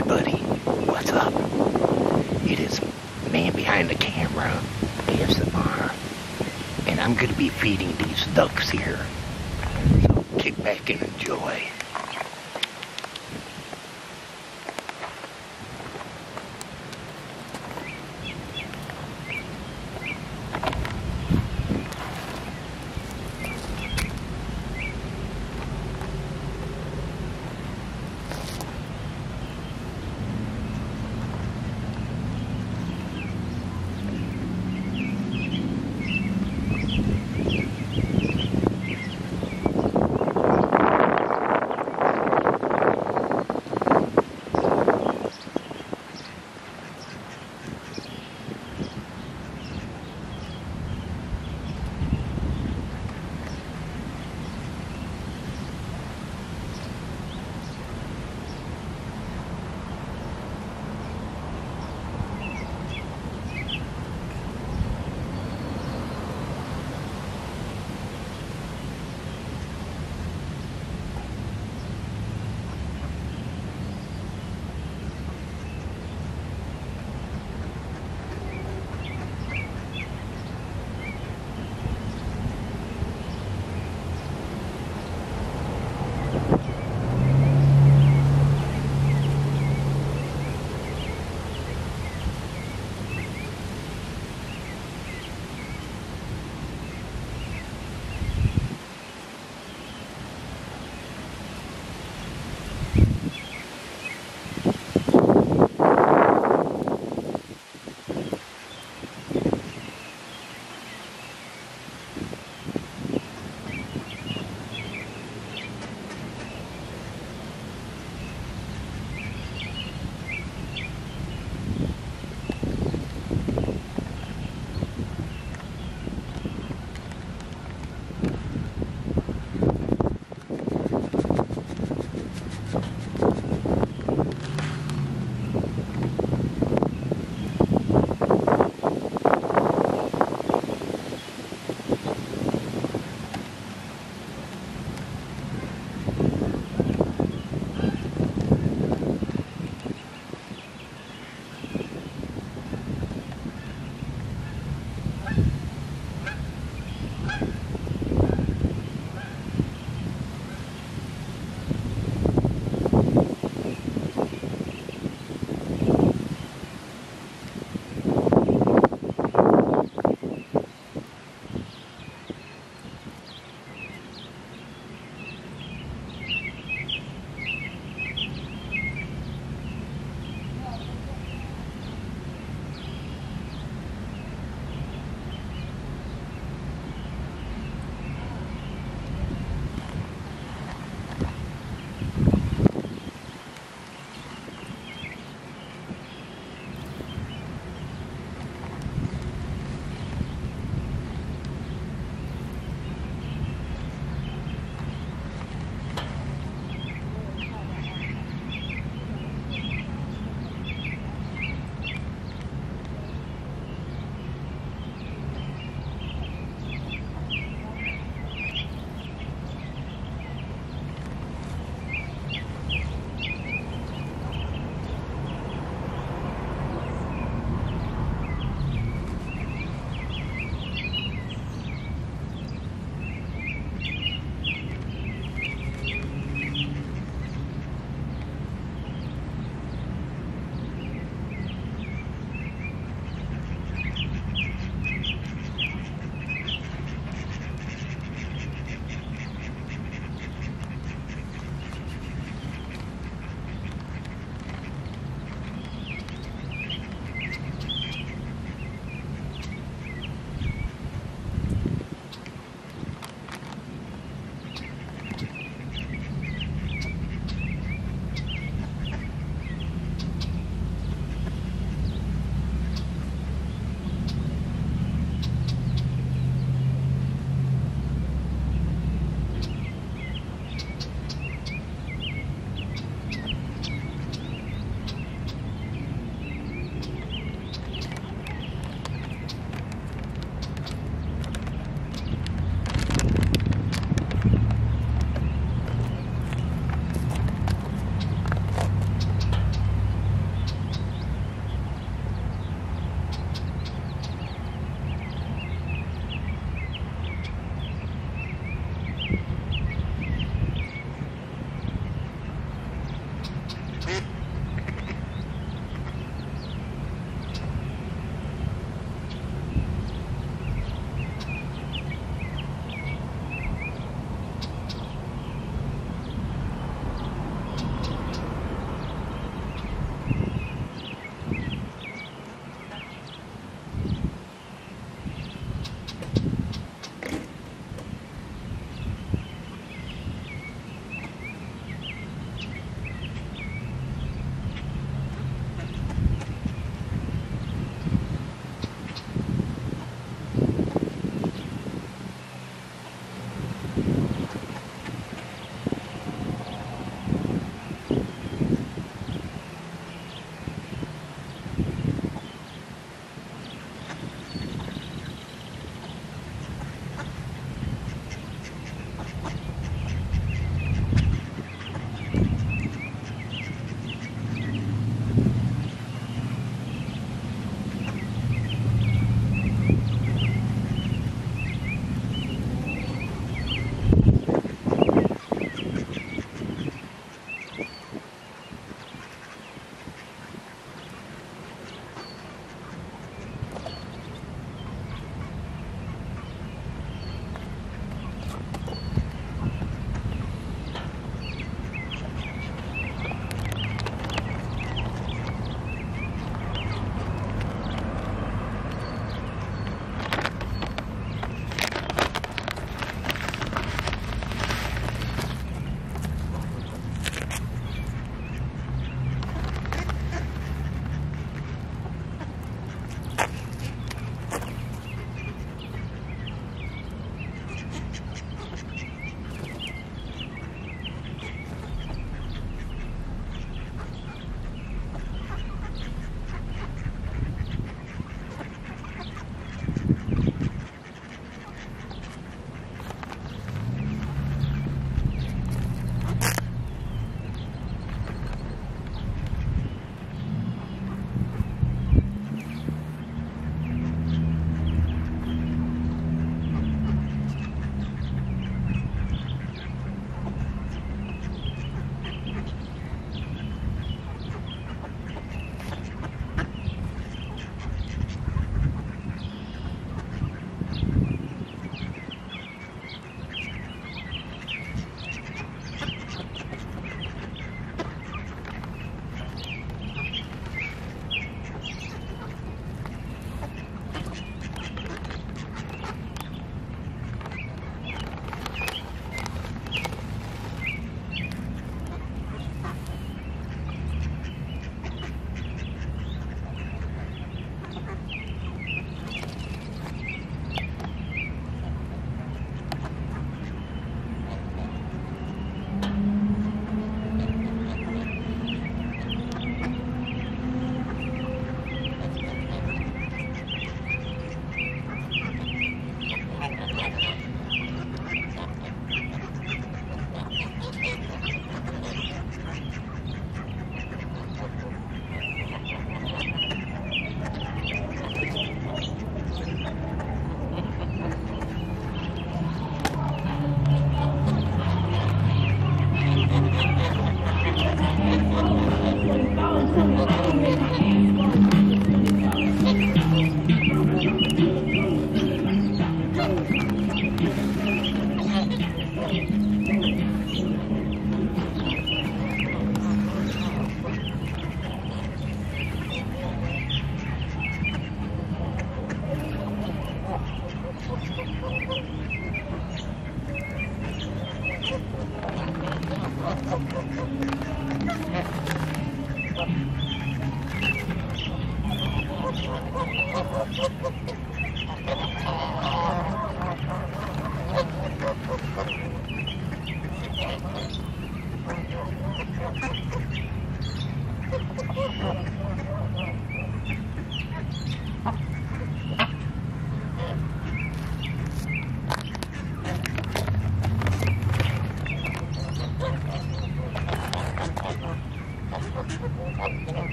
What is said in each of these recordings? everybody, what's up? It is Man Behind the Camera ASMR, and I'm going to be feeding these ducks here, so kick back and enjoy.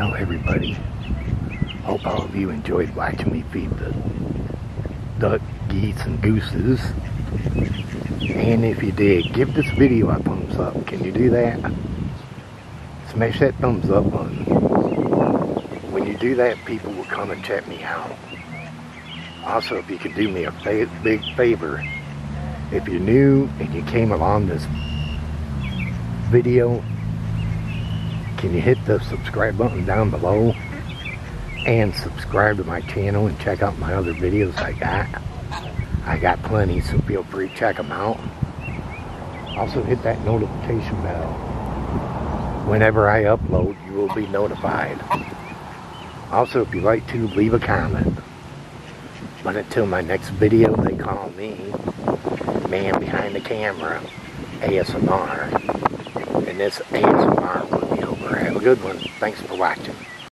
Well, everybody, hope all of you enjoyed watching me feed the duck, geese, and gooses. And if you did, give this video a thumbs up. Can you do that? Smash that thumbs up button. When you do that, people will come and check me out. Also, if you could do me a big favor, if you're new and you came along this video, can you hit the subscribe button down below and subscribe to my channel and check out my other videos I got. I got plenty, so feel free to check them out. Also, hit that notification bell. Whenever I upload, you will be notified. Also, if you like to, leave a comment. But until my next video, they call me Man Behind the Camera ASMR. And this ASMR will be over. Have a good one. Thanks for watching.